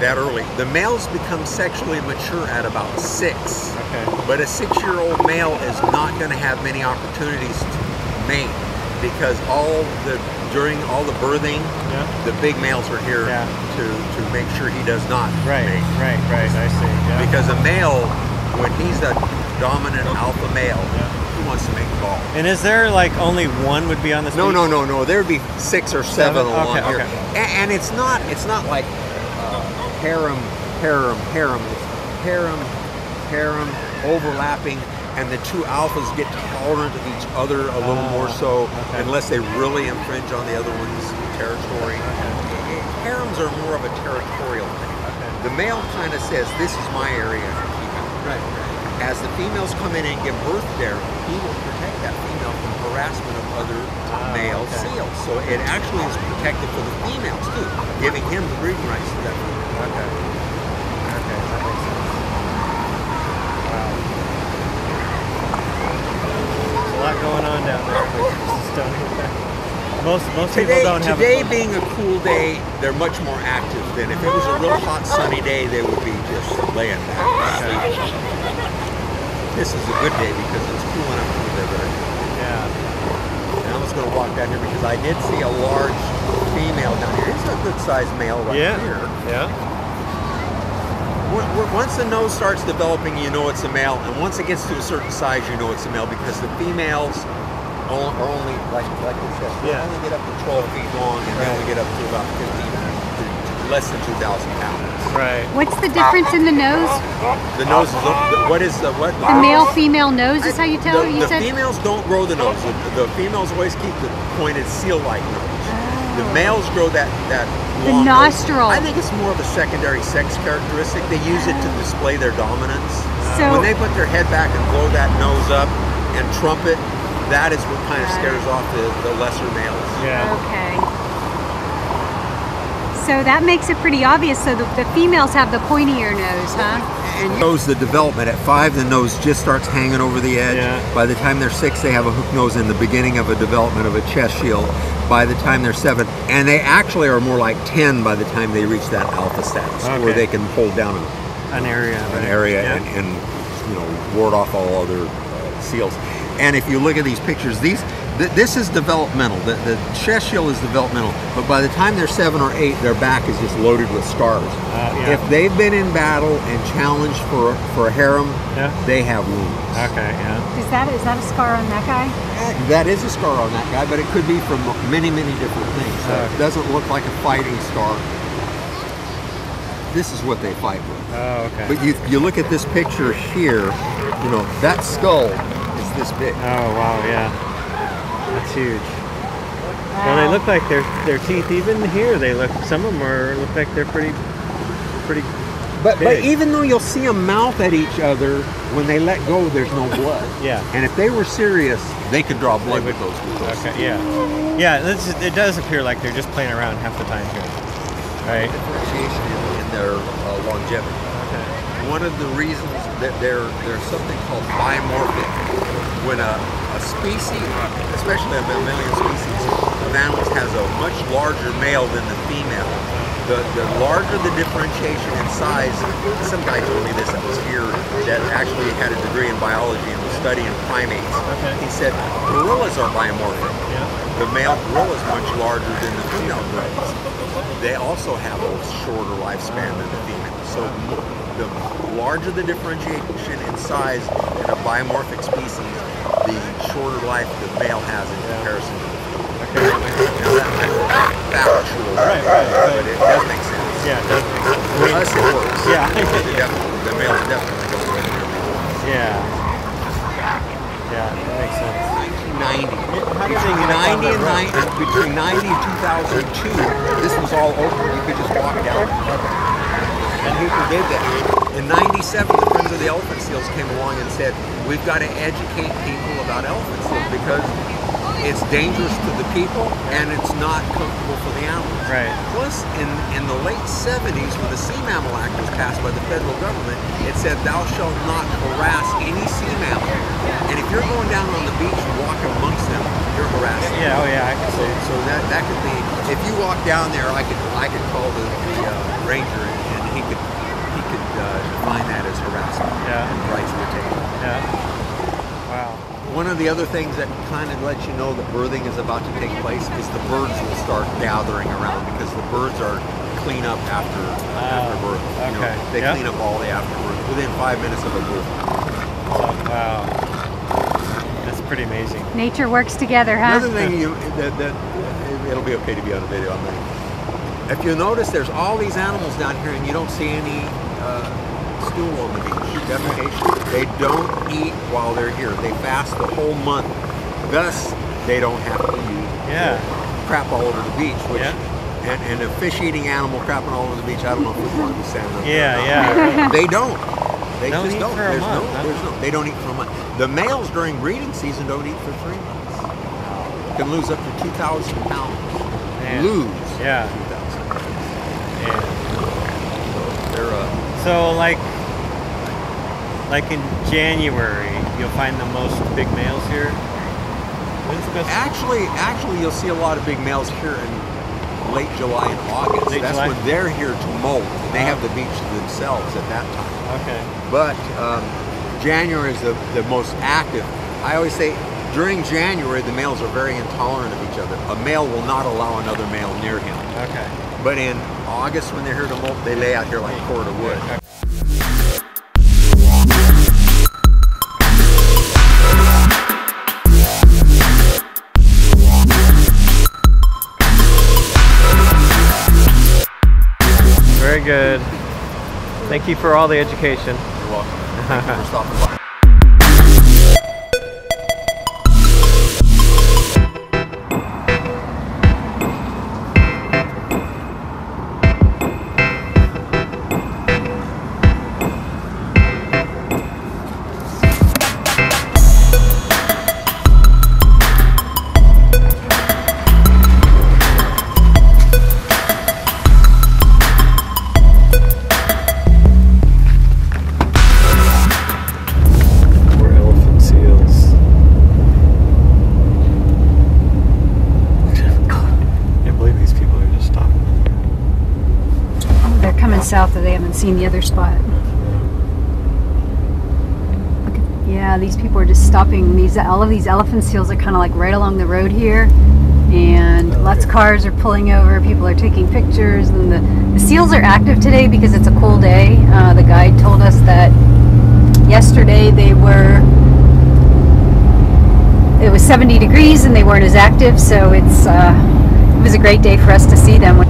that early. The males become sexually mature at about 6. Okay. But a 6-year-old male is not going to have many opportunities to mate because during all the birthing, yeah, the big males are here, yeah, to make sure he does not mate. Right, I see. Yeah. Because a male, when he's a dominant alpha male, yeah, he wants to make the ball. And is there like only one would be on this? No. There would be 6 or 7 along here. Okay. And it's not like harem. It's harem, overlapping, and the two alphas get tolerant of each other a little more so, okay, unless they really infringe on the other one's territory. Okay. Harems are more of a territorial thing. Okay. The male kind of says, "This is my area." Right. As the females come in and give birth there, he will protect that female from harassment of other male seals. So it actually is protective for the females too, giving him the breeding rights to that female. Okay. Okay, that makes sense. Wow. There's a lot going on down there. Most people don't have Today being a cool day, they're much more active than if it was a real hot sunny day, they would be just laying back. Okay. This is a good day because it's cool enough to live there. Yeah. And I'm just going to walk down here because I did see a large female down here. It's a good-sized male right here. Yeah. Once the nose starts developing, you know it's a male. And once it gets to a certain size, you know it's a male because the females are only, like we said, they only get up to 12 feet long and they only get up to about 15, less than 2,000 pounds. Right. What's the difference in the nose? The nose is the male-female nose is how you tell. The females don't grow the nose. The females always keep the pointed seal-like nose. Oh. The males grow that long nostril. Nose. I think it's more of a secondary sex characteristic. They use it to display their dominance. So when they put their head back and blow that nose up and trumpet, that is what kind of scares off the lesser males. Yeah. Okay. So that makes it pretty obvious. So the females have the pointier nose, huh? And shows the development. At 5, the nose just starts hanging over the edge. Yeah. By the time they're 6, they have a hook nose in the beginning of a development of a chest shield. By the time they're 7, and they actually are more like 10 by the time they reach that alpha status, where they can hold down an area, yeah, and you know, ward off all other seals. And if you look at these pictures, this is developmental. The chest shield is developmental, but by the time they're 7 or 8, their back is just loaded with scars. Yeah. If they've been in battle and challenged for a harem, they have wounds. Okay, yeah. Is that a scar on that guy? That is a scar on that guy, but it could be from many, many different things. It doesn't look like a fighting scar. This is what they fight with. Oh, okay. But you look at this picture here, you know, that skull is this big. Oh, wow, yeah. That's huge. Wow. Well, they look like their teeth. Even here, they look. Some of them look like they're pretty. But even though you'll see them mouth at each other, when they let go, there's no blood. Yeah. And if they were serious, they could draw blood with those tools. Okay. Yeah. Yeah. It does appear like they're just playing around half the time here. Right. Differentiation in their longevity. Okay. One of the reasons that there's something called dimorphic. When a species, especially a mammalian species of animals, has a much larger male than the female, the larger the differentiation in size. Some guy told me this that was here that actually had a degree in biology and was studying primates. Okay. He said gorillas are biomorphic. Yeah. The male gorilla is much larger than the female gorillas. They also have a shorter lifespan than the female. So the larger the differentiation in size in a biomorphic species, the shorter life the male has in comparison to the female. Okay. Now that might be factual, but it does make sense. Yeah, it does make sense. For us it works. Yeah. The male is definitely going with it. Yeah. Yeah, that makes sense. 1990. Between 90 and 2002, this was all open. You could just walk down. And people did that. In 97, the Friends of the Elephant Seals came along and said, we've got to educate people about elephant seals because it's dangerous to the people and it's not comfortable for the animals. Right. Plus, in the late 70s, when the Sea Mammal Act was passed by the federal government, it said, thou shalt not harass any sea mammal. And if you're going down on the beach and walking amongst them, you're harassing them. I can see. So that could be, if you walk down there, I could call the ranger. One of the other things that kind of lets you know that birthing is about to take place is the birds will start gathering around, because the birds are clean up after birth. Okay. You know, they clean up all the afterbirth within 5 minutes of a birth. Wow, that's pretty amazing. Nature works together, huh? Another thing it'll be okay to be on a video on that. If you notice, there's all these animals down here, and you don't see any stool on the beach. Defecation. They don't eat while they're here. They fast the whole month. Thus, they don't have to eat crap all over the beach. Which and a fish-eating animal crapping all over the beach, I don't know if we want to stand up. They don't. They don't just don't. They don't eat for a month. The males during breeding season don't eat for 3 months. Can lose up to 2,000 pounds. Man. Lose. Yeah. 2,000 pounds. So like in January, you'll find the most big males here. When's the best? Actually, you'll see a lot of big males here in late July and August. That's when they're here to molt. And they have the beach to themselves at that time. Okay. But January is the most active. I always say, during January, the males are very intolerant of each other. A male will not allow another male near him. Okay. But in August, when they're here to molt, they lay out here like a cord of wood. Okay. Very good. Thank you for all the education. You're welcome. Thank you for stopping by. South that they haven't seen the other spot. Yeah, these people are just stopping. All of these elephant seals are kind of like right along the road here, and lots of cars are pulling over. People are taking pictures, and the seals are active today because it's a cool day. The guide told us that yesterday they were. It was 70 degrees, and they weren't as active. So it was a great day for us to see them.